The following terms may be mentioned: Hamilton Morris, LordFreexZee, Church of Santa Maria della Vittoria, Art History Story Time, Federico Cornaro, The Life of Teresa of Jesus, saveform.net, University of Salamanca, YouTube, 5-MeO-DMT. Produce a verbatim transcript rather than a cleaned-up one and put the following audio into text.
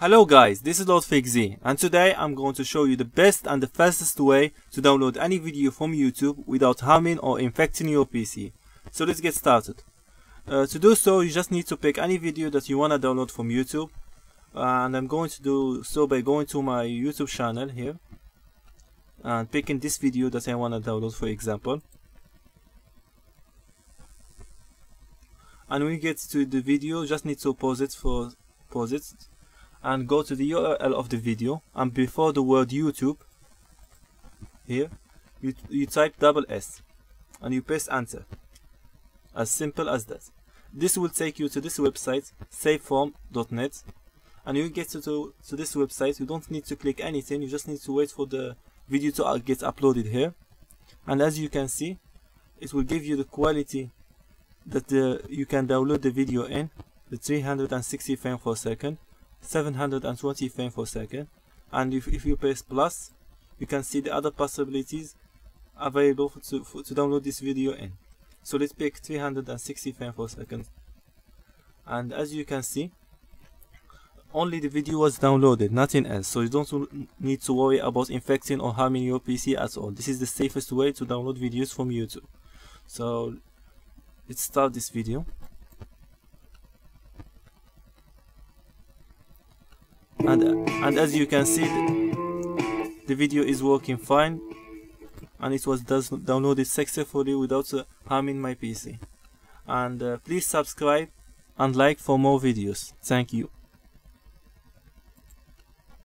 Hello guys, this is LordFreexZee and today I'm going to show you the best and the fastest way to download any video from YouTube without harming or infecting your P C. So let's get started. Uh, to do so, you just need to pick any video that you want to download from YouTube, and I'm going to do so by going to my YouTube channel here and picking this video that I want to download, for example. And when you get to the video, just need to pause it for pause it. and go to the U R L of the video, and before the word YouTube here you, you type double S and you press enter. As simple as that. This will take you to this website, saveform dot net, and you get to, to, to this website. You don't need to click anything, you just need to wait for the video to get uploaded here, and as you can see it will give you the quality that the, you can download the video in, the three hundred sixty frames per second, seven hundred twenty frames per second, and if, if you press plus, you can see the other possibilities available to, for, to download this video in. So let's pick three hundred sixty frames per second, and as you can see only the video was downloaded, nothing else, so you don't need to worry about infecting or harming your P C at all. This is the safest way to download videos from YouTube. So let's start this video. And, and as you can see, the video is working fine and it was downloaded successfully without uh, harming my P C. And uh, please subscribe and like for more videos. Thank you.